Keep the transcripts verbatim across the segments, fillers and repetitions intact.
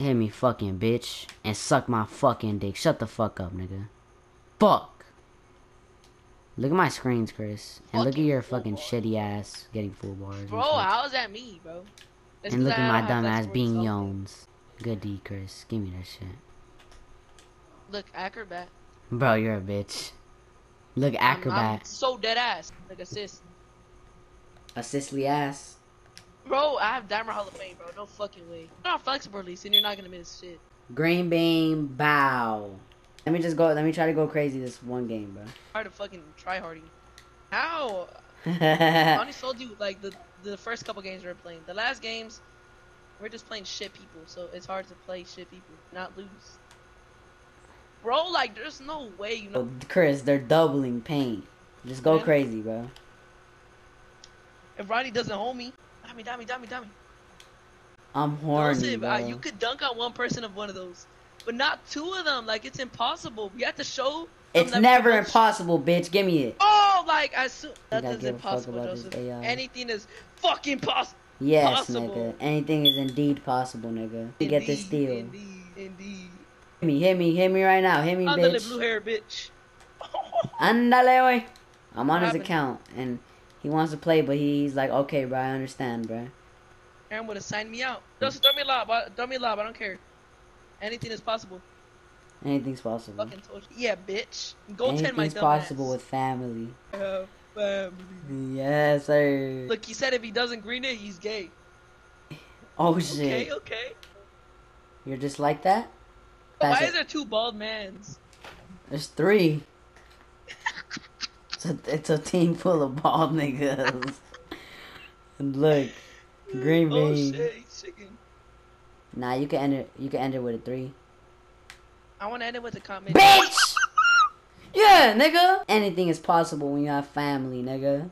Hit me, fucking bitch, and suck my fucking dick. Shut the fuck up, nigga. Fuck. Look at my screens, Chris, and fucking look at your fucking shitty ass getting full bars. Bro, how is that me, bro? That's and look at my dumb ass being yawns. Good D, Chris. Give me that shit. Look, acrobat. Bro, you're a bitch. Look, acrobat. I'm so dead ass. Like assist. A sisley ass. Bro, I have Diamond Hall of Fame, bro. No fucking way. You're not flexible, at least, and you're not gonna miss shit. Green beam, bow. Let me just go. Let me try to go crazy this one game, bro. Hard to fucking try harding. How? I honestly told you like the the first couple games we were playing. The last games, we're just playing shit people, so it's hard to play shit people, not lose. Bro, like there's no way you know. Chris, they're doubling paint. Just go Man. crazy, bro. If Ronnie doesn't hold me. Dummy, dummy, dummy, dummy. I'm horny, bro. You could dunk on one person of one of those, but not two of them. Like it's impossible. We have to show. It's never impossible, bitch. Give me it. Oh, like I assume nothing's impossible, Joseph. Anything is fucking possible. Yes, nigga. Anything is indeed possible, nigga. To get this deal. Indeed, indeed. Hit me, hit me, hit me right now. Hit me, bitch. Andale, blue hair, bitch. Andale, oy. I'm on his account and. He wants to play, but he's like, okay, bro, I understand, bro. Aaron would have signed me out. Just throw me a lob. Throw me a lob. I don't care. Anything is possible. Anything's possible. Fucking told you. Yeah, bitch. Go ten my dumb ass. Anything's possible with family. Uh, family. Yes, sir. Look, he said if he doesn't green it, he's gay. Oh, shit. Okay, okay. You're just like that? That's Why is there two bald mans? There's three. It's a, it's a team full of bald niggas. And look, green bean. Oh shit, he's chicken. Nah, you can end it. You can end it with a three. I want to end it with a comment. Bitch. Yeah, nigga. Anything is possible when you have family, nigga.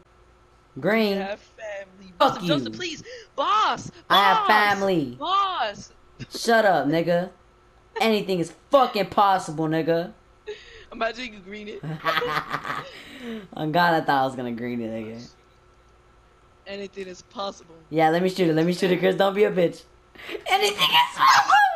Green. I have family. Fuck Joseph, you. Joseph, please, boss. boss. I have family. Boss. Shut up, nigga. Anything is fucking possible, nigga. Imagine you could green it. On God, I thought I was gonna green it again. Anything is possible. Yeah, let me shoot it. Let me shoot it, Chris. Don't be a bitch. Anything is possible.